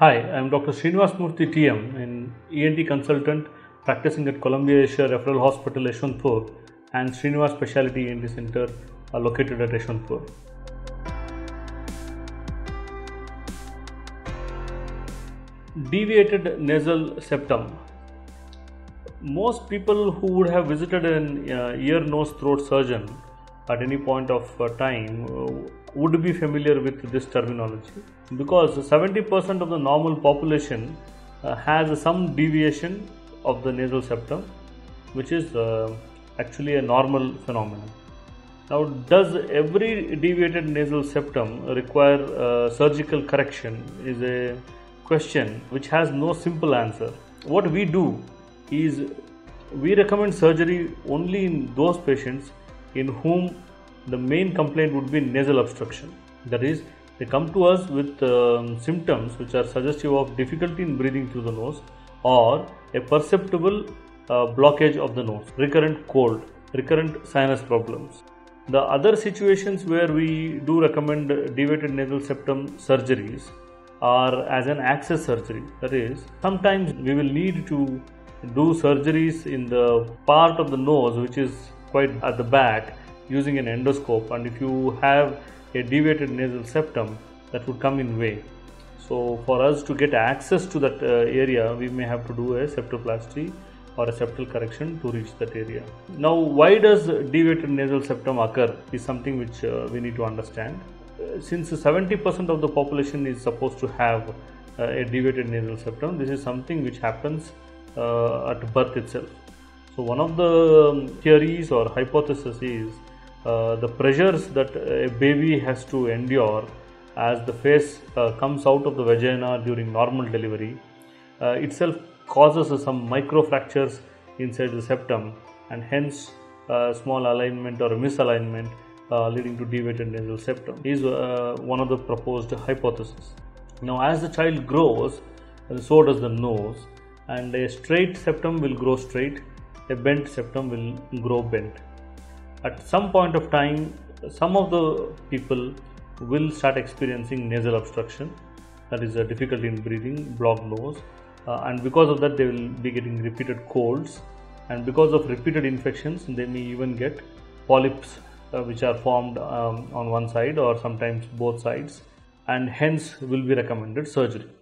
Hi, I am Dr. Sreenivas Murthy TM, an ENT consultant practicing at Columbia Asia Referral Hospital Yeshwanthpur and Srinivas Specialty ENT Center are located at Yeshwanthpur. Deviated nasal septum. Most people who would have visited an ear, nose, throat surgeon at any point of time would be familiar with this terminology, because 70% of the normal population has some deviation of the nasal septum, which is actually a normal phenomenon. Now, does every deviated nasal septum require surgical correction is a question which has no simple answer. What we do is we recommend surgery only in those patients in whom the main complaint would be nasal obstruction. That is, they come to us with symptoms which are suggestive of difficulty in breathing through the nose or a perceptible blockage of the nose, recurrent cold, recurrent sinus problems. The other situations where we do recommend deviated nasal septum surgeries are as an access surgery. That is, sometimes we will need to do surgeries in the part of the nose which is quite at the back using an endoscope, and if you have a deviated nasal septum, that would come in way. So for us to get access to that area, we may have to do a septoplasty or a septal correction to reach that area. Now, why does deviated nasal septum occur is something which we need to understand. Since 70% of the population is supposed to have a deviated nasal septum, this is something which happens at birth itself. So one of the theories or hypotheses is the pressures that a baby has to endure as the face comes out of the vagina during normal delivery itself causes some microfractures inside the septum, and hence small alignment or misalignment leading to deviated nasal septum is one of the proposed hypotheses. Now, as the child grows, so does the nose, and a straight septum will grow straight, a bent septum will grow bent. At some point of time, some of the people will start experiencing nasal obstruction, that is a difficulty in breathing, blocked nose, and because of that they will be getting repeated colds, and because of repeated infections they may even get polyps which are formed on one side or sometimes both sides, and hence will be recommended surgery.